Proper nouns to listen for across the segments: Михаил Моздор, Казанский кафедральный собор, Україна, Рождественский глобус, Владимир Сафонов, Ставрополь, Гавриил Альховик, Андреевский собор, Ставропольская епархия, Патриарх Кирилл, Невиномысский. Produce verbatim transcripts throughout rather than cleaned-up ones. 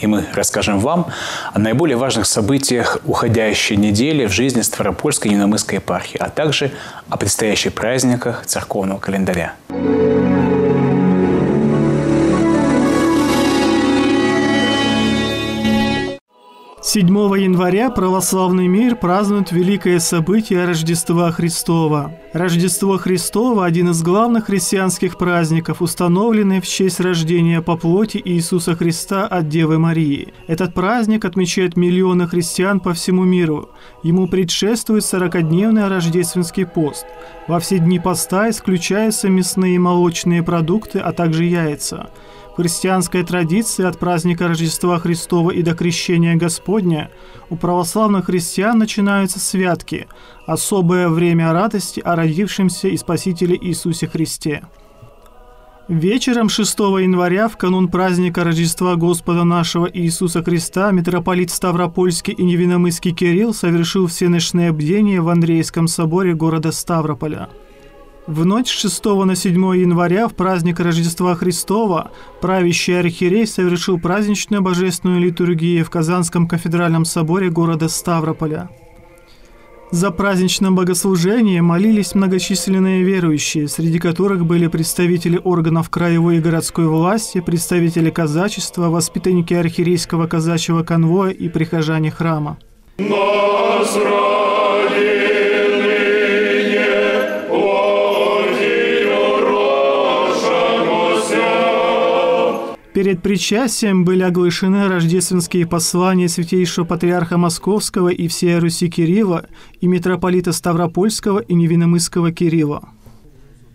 И мы расскажем вам о наиболее важных событиях уходящей недели в жизни Ставропольской Юномысской епархии, а также о предстоящих праздниках церковного календаря. седьмого января православный мир празднует великое событие Рождества Христова. Рождество Христово – один из главных христианских праздников, установленный в честь рождения по плоти Иисуса Христа от Девы Марии. Этот праздник отмечает миллионы христиан по всему миру. Ему предшествует сорокадневный рождественский пост. Во все дни поста исключаются мясные и молочные продукты, а также яйца. В христианской традиции от праздника Рождества Христова и до Крещения Господня у православных христиан начинаются святки – особое время радости о родившемся и Спасителе Иисусе Христе. Вечером шестого января, в канун праздника Рождества Господа нашего Иисуса Христа, митрополит Ставропольский и Невиномысский Кирилл совершил всеночное бдение в Андреевском соборе города Ставрополя. В ночь с шестого на седьмое января в праздник Рождества Христова правящий архиерей совершил праздничную божественную литургию в Казанском кафедральном соборе города Ставрополя. За праздничным богослужением молились многочисленные верующие, среди которых были представители органов краевой и городской власти, представители казачества, воспитанники архиерейского казачьего конвоя и прихожане храма. Перед причастием были оглашены рождественские послания святейшего патриарха Московского и всея Руси Кирилла и митрополита Ставропольского и Невиномысского Кирилла.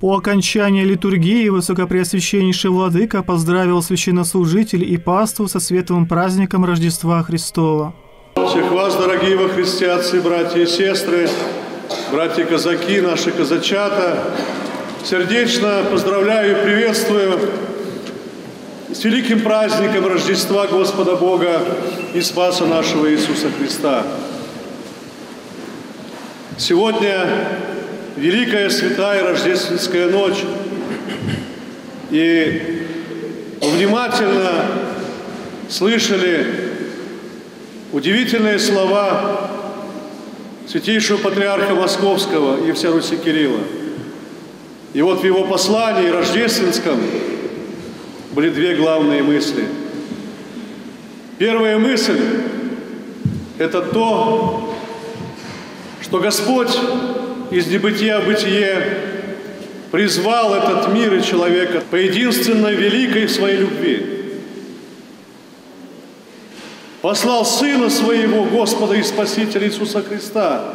По окончании литургии высокопреосвященнейший владыка поздравил священнослужителей и паству со светлым праздником Рождества Христова. Всех вас, дорогие во Христе, отцы, братья и сестры, братья-казаки, наши казачата, сердечно поздравляю и приветствую с великим праздником Рождества Господа Бога и Спаса нашего Иисуса Христа. Сегодня великая святая рождественская ночь. И внимательно слышали удивительные слова святейшего патриарха Московского и всея Руси Кирилла. И вот в его послании рождественском были две главные мысли. Первая мысль – это то, что Господь из небытия в бытие призвал этот мир и человека по единственной великой своей любви. Послал Сына Своего, Господа и Спасителя Иисуса Христа,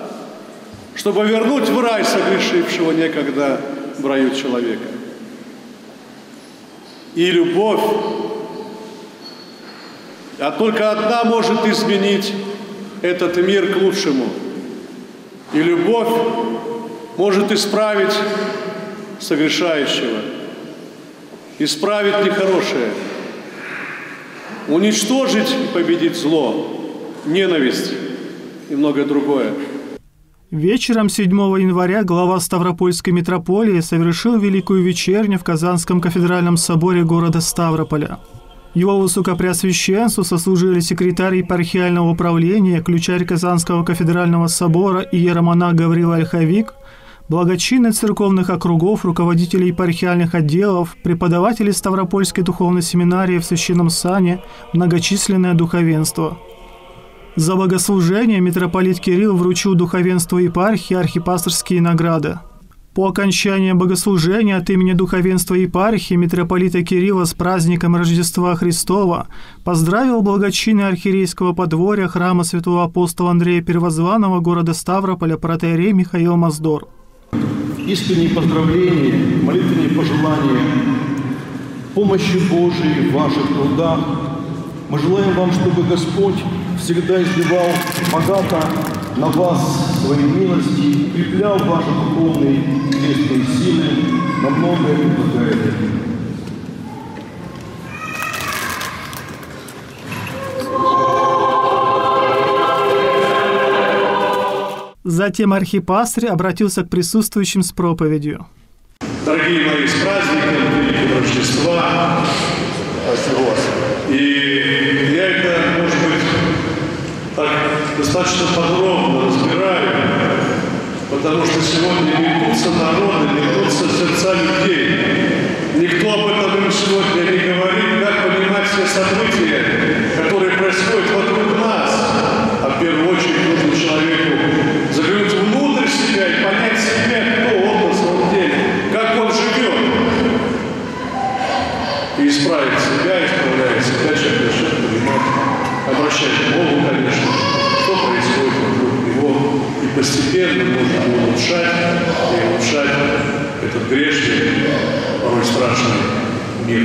чтобы вернуть в рай согрешившего некогда в раю человека. И любовь, а только одна может изменить этот мир к лучшему. И любовь может исправить согрешающего, исправить нехорошее, уничтожить и победить зло, ненависть и многое другое. Вечером седьмого января глава Ставропольской митрополии совершил Великую Вечерню в Казанском кафедральном соборе города Ставрополя. Его высокопреосвященству сослужили секретарь епархиального управления, ключарь Казанского кафедрального собора и иеромонах Гавриил Альховик, благочинные церковных округов, руководители епархиальных отделов, преподаватели Ставропольской духовной семинарии в священном сане, многочисленное духовенство. За богослужение митрополит Кирилл вручил духовенству епархии архипастырские награды. По окончании богослужения от имени духовенства епархии митрополита Кирилла с праздником Рождества Христова поздравил благочинный архиерейского подворья храма святого апостола Андрея Первозванного города Ставрополя протоиерей Михаил Моздор. Искренние поздравления, молитвенные пожелания, помощи Божией в ваших трудах. Мы желаем вам, чтобы Господь всегда изливал богато на вас свои милости, укреплял ваши духовные и силы, на многое благодаря. Затем архипастырь обратился к присутствующим с проповедью. Дорогие мои, с праздником Великого Рождества! Спасибо вас! И я достаточно подробно разбираем, потому что сегодня метутся народы, метутся сердца людей. Никто об этом им сегодня не говорит, как понимать все события, которые происходят вокруг нас. А в первую очередь нужно человеку заглянуть внутрь себя и понять себя, кто он на самом деле, как он живет. И исправить себя, исправляя себя, человек начнет понимать, обращать к Богу, конечно, что происходит вокруг него. И постепенно нужно улучшать и улучшать этот грешный, порой страшный мир.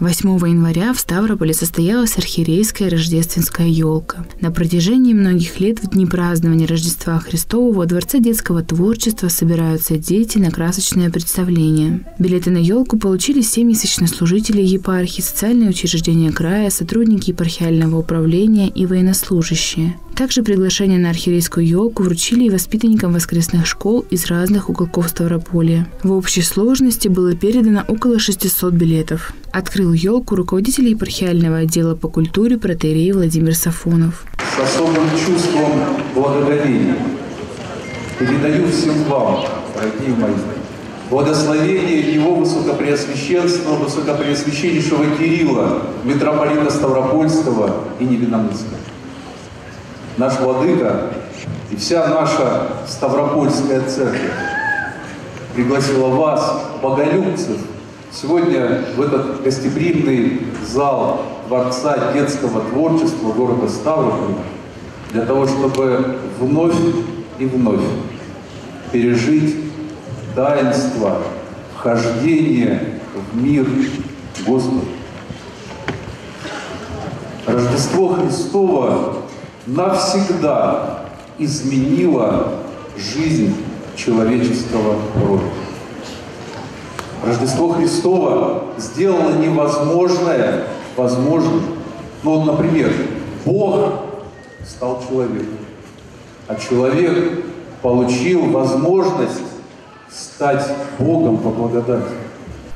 восьмого января в Ставрополе состоялась архиерейская рождественская елка. На протяжении многих лет в дни празднования Рождества Христова во Дворце детского творчества собираются дети на красочное представление. Билеты на елку получили семьи священнослужителей епархии, социальные учреждения края, сотрудники епархиального управления и военнослужащие. Также приглашение на архиерейскую елку вручили и воспитанникам воскресных школ из разных уголков Ставрополья. В общей сложности было передано около шестисот билетов. Открыл елку руководитель епархиального отдела по культуре протоиерей Владимир Сафонов. С особым чувством благодарения передаю всем вам, дорогие мои, благословение Его Высокопреосвященства, Высокопреосвященнейшего Кирилла, митрополита Ставропольского и Невиномысского. Наш владыка и вся наша Ставропольская церковь пригласила вас, боголюбцев, сегодня в этот гостеприимный зал Дворца детского творчества города Ставрополя для того, чтобы вновь и вновь пережить таинство вхождения в мир Господа. Рождество Христово навсегда изменила жизнь человеческого рода. Рождество Христово сделало невозможное возможным. Ну вот, например, Бог стал человеком, а человек получил возможность стать Богом по благодати.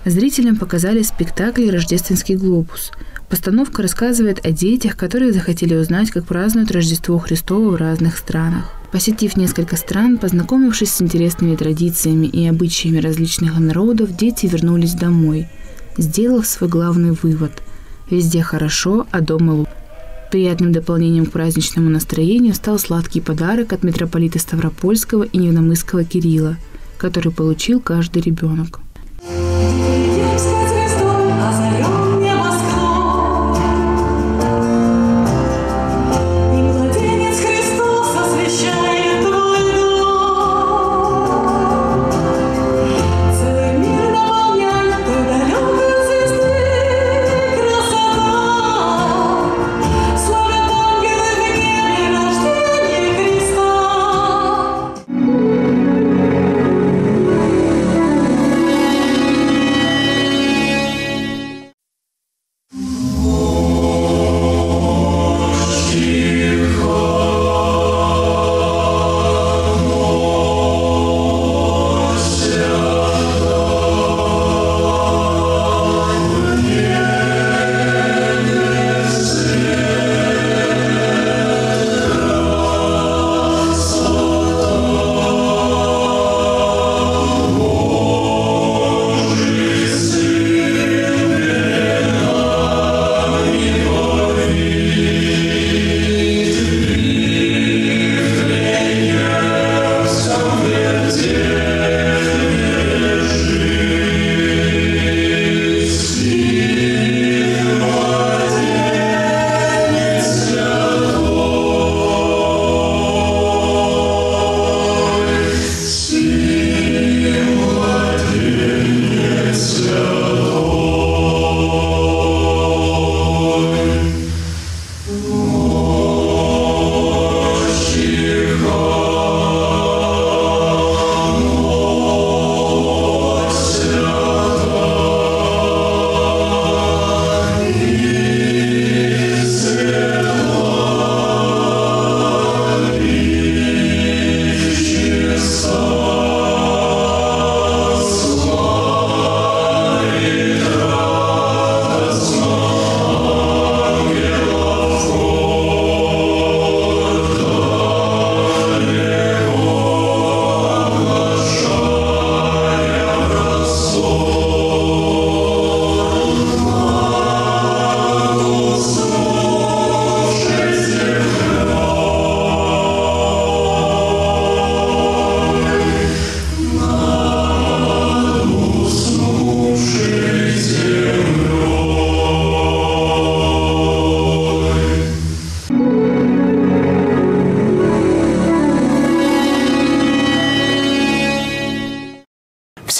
Зрителям показали спектакль «Рождественский глобус». Постановка рассказывает о детях, которые захотели узнать, как празднуют Рождество Христово в разных странах. Посетив несколько стран, познакомившись с интересными традициями и обычаями различных народов, дети вернулись домой, сделав свой главный вывод – везде хорошо, а дома лучше. Приятным дополнением к праздничному настроению стал сладкий подарок от митрополита Ставропольского и Невиномысского Кирилла, который получил каждый ребенок.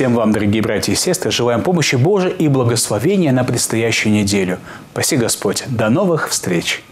Всем вам, дорогие братья и сестры, желаем помощи Божией и благословения на предстоящую неделю. Паси Господь. До новых встреч!